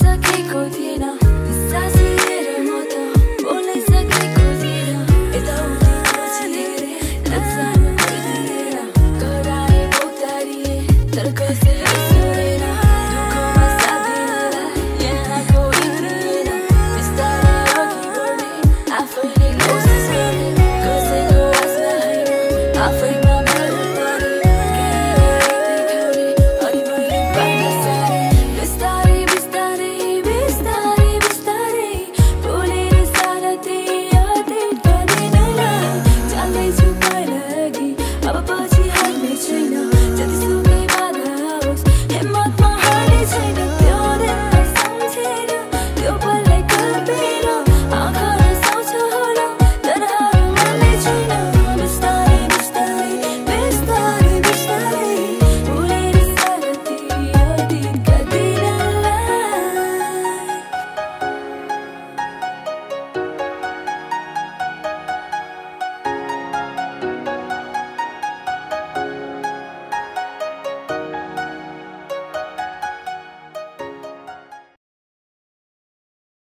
Saki ko thena.